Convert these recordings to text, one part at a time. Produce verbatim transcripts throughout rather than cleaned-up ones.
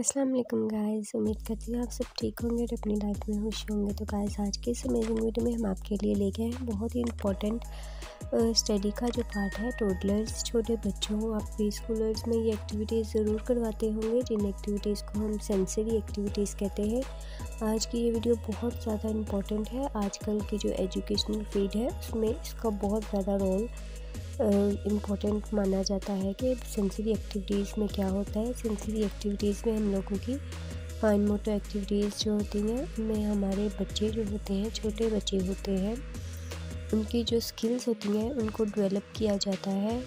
अस्सलाम वालेकुम गाइस, उम्मीद करती हूँ आप सब ठीक होंगे और अपनी लाइफ में खुश होंगे। तो गाइस, आज के इस अमेजिंग वीडियो में हम आपके लिए लेके आए हैं बहुत ही इम्पोर्टेंट स्टडी का जो पार्ट है। टोडलर्स, छोटे बच्चों, आप प्री स्कूलर्स में ये एक्टिविटीज़ ज़रूर करवाते होंगे, जिन एक्टिविटीज़ को हम सेंसरी एक्टिविटीज़ कहते हैं। आज की ये वीडियो बहुत ज़्यादा इम्पोर्टेंट है। आजकल की जो एजुकेशनल फील्ड है उसमें इसका बहुत ज़्यादा रोल इम्पोर्टेंट uh, माना जाता है कि सेंसरी एक्टिविटीज़ में क्या होता है। सेंसरी एक्टिविटीज़ में हम लोगों की फाइन मोटर एक्टिविटीज़ जो होती हैं उनमें हमारे बच्चे जो होते हैं, छोटे बच्चे होते हैं, उनकी जो स्किल्स होती हैं उनको डेवलप किया जाता है।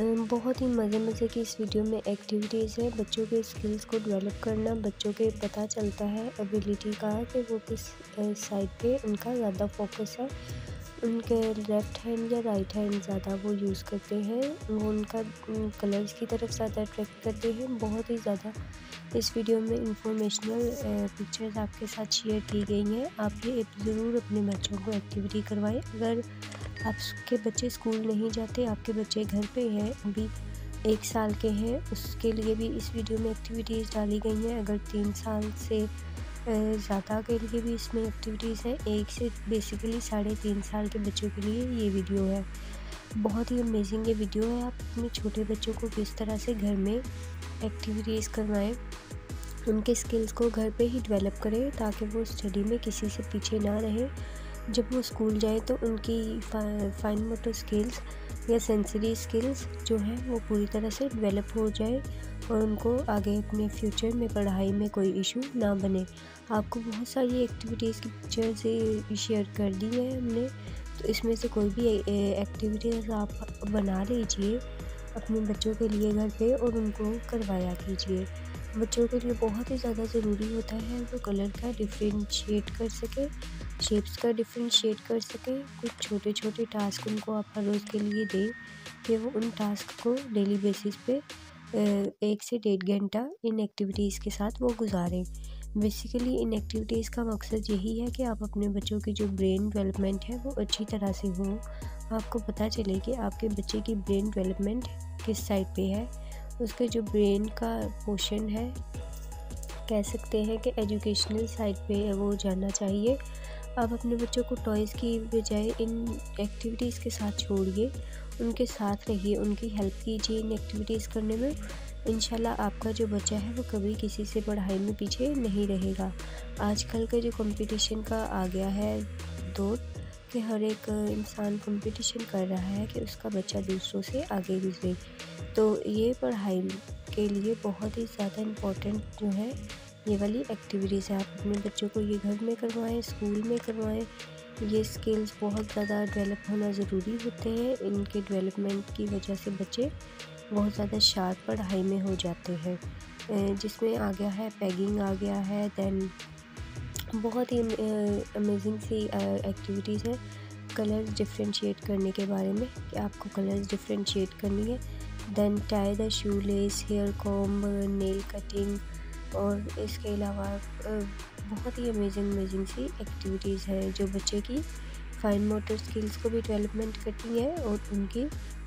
बहुत ही मज़े मज़े की इस वीडियो में एक्टिविटीज़ है। बच्चों के स्किल्स को डेवलप करना, बच्चों के पता चलता है एबिलिटी का कि वो किस साइड पे उनका ज़्यादा फोकस है, उनके लेफ़्ट हैंड या राइट हैंड ज़्यादा वो यूज़ करते हैं, वो उनका कलर्स की तरफ ज़्यादा अट्रैक्ट करते हैं। बहुत ही ज़्यादा इस वीडियो में इंफॉर्मेशनल पिक्चर्स आपके साथ शेयर की गई हैं। आप ये ज़रूर अपने बच्चों को एक्टिविटी करवाएं। अगर आपके बच्चे स्कूल नहीं जाते, आपके बच्चे घर पे हैं, अभी एक साल के हैं, उसके लिए भी इस वीडियो में एक्टिविटीज़ डाली गई हैं। अगर तीन साल से ज़्यादा के लिए भी इसमें एक्टिविटीज़ हैं। एक से बेसिकली साढ़े तीन साल के बच्चों के लिए ये वीडियो है। बहुत ही अमेजिंग ये वीडियो है। आप अपने छोटे बच्चों को किस तरह से घर में एक्टिविटीज़ करवाएं, उनके स्किल्स को घर पे ही डेवलप करें ताकि वो स्टडी में किसी से पीछे ना रहें। जब वो स्कूल जाएं तो उनकी फाइन मोटर स्किल्स या सेंसरी स्किल्स जो हैं वो पूरी तरह से डेवलप हो जाए और उनको आगे अपने फ्यूचर में पढ़ाई में कोई इशू ना बने। आपको बहुत सारी एक्टिविटीज़ की पिक्चर्स शेयर कर दी है हमने, तो इसमें से कोई भी एक्टिविटीज़ आप बना लीजिए अपने बच्चों के लिए घर पे और उनको करवाया कीजिए। बच्चों के लिए बहुत ही ज़्यादा ज़रूरी होता है वो कलर का डिफ्रेंशिएट कर सके, शेप्स का डिफ्रेंशिएट कर सके। कुछ छोटे छोटे टास्क उनको आप हर रोज़ के लिए दें कि वो उन टास्क को डेली बेसिस पे एक से डेढ़ घंटा इन एक्टिविटीज़ के साथ वो गुजारें। बेसिकली इन एक्टिविटीज़ का मकसद यही है कि आप अपने बच्चों की जो ब्रेन डेवलपमेंट है वो अच्छी तरह से हो। आपको पता चले कि आपके बच्चे की ब्रेन डेवलपमेंट किस साइड पे है, उसके जो ब्रेन का पोर्शन है कह सकते हैं कि एजुकेशनल साइड पे वो जाना चाहिए। आप अपने बच्चों को टॉयज़ की बजाय इन एक्टिविटीज़ के साथ छोड़िए, उनके साथ रहिए, उनकी हेल्प कीजिए इन एक्टिविटीज़ करने में। इंशाल्लाह आपका जो बच्चा है वो कभी किसी से पढ़ाई में पीछे नहीं रहेगा। आजकल का जो कंपटीशन का आ गया है दौर कि हर एक इंसान कंपटीशन कर रहा है कि उसका बच्चा दूसरों से आगे गुजरे, तो ये पढ़ाई के लिए बहुत ही ज़्यादा इम्पोर्टेंट जो है ये वाली एक्टिविटीज़ है। आप अपने बच्चों को ये घर में करवाएं, स्कूल में करवाएं। ये स्किल्स बहुत ज़्यादा डेवलप होना ज़रूरी होते हैं। इनके डेवलपमेंट की वजह से बच्चे बहुत ज़्यादा शार्प पढ़ाई में हो जाते हैं, जिसमें आ गया है पैगिंग, आ गया है दैन बहुत ही अमेजिंग सी एक्टिविटीज़ है कलर्स डिफ्रेंशिएट करने के बारे में कि आपको कलर्स डिफ्रेंशिएट करनी है। Then tie the shoelace, hair comb, nail cutting और इसके अलावा बहुत ही अमेजिंग अमेजिंग सी एक्टिविटीज़ है जो बच्चे की फाइन मोटर स्किल्स को भी डेवलपमेंट करती है और उनकी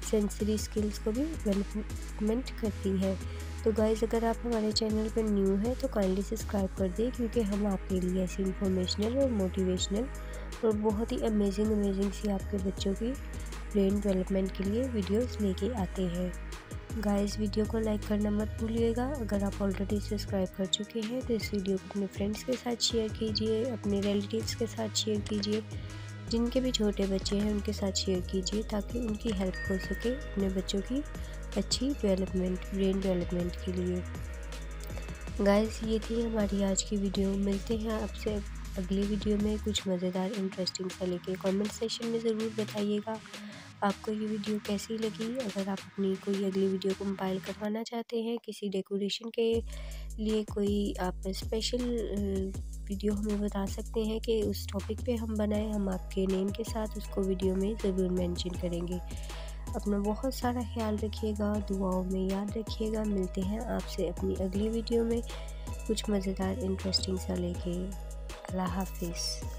सेंसरी स्किल्स को भी डेवलपमेंट करती है। तो गाइज़, अगर आप हमारे चैनल पर न्यू हैं तो काइंडली सब्सक्राइब कर दें, क्योंकि हम आपके लिए ऐसी इंफॉर्मेशनल और मोटिवेशनल और बहुत ही अमेजिंग अमेजिंग सी आपके बच्चों की ब्रेन डेवलपमेंट के लिए वीडियोस लेके आते हैं। गाइज़, वीडियो को लाइक करना मत भूलिएगा। अगर आप ऑलरेडी सब्सक्राइब कर चुके हैं तो इस वीडियो को अपने फ्रेंड्स के साथ शेयर कीजिए, अपने रिलेटिव्स के साथ शेयर कीजिए, जिनके भी छोटे बच्चे हैं उनके साथ शेयर कीजिए ताकि उनकी हेल्प हो सके अपने बच्चों की अच्छी डेवलपमेंट, ब्रेन डेवलपमेंट के लिए। गाइस, ये थी हमारी आज की वीडियो। मिलते हैं आपसे अगली वीडियो में कुछ मज़ेदार इंटरेस्टिंग सा लेके। कमेंट सेक्शन में ज़रूर बताइएगा आपको ये वीडियो कैसी लगी। अगर आप अपनी कोई अगली वीडियो कंपाइल करवाना चाहते हैं, किसी डेकोरेशन के लिए कोई आप स्पेशल वीडियो हमें बता सकते हैं कि उस टॉपिक पे हम बनाएं, हम आपके नेम के साथ उसको वीडियो में ज़रूर मेंशन करेंगे। अपना बहुत सारा ख्याल रखिएगा, दुआओं में याद रखिएगा। मिलते हैं आपसे अपनी अगली वीडियो में कुछ मज़ेदार इंटरेस्टिंग सा लेके। अल्लाह हाफिज़।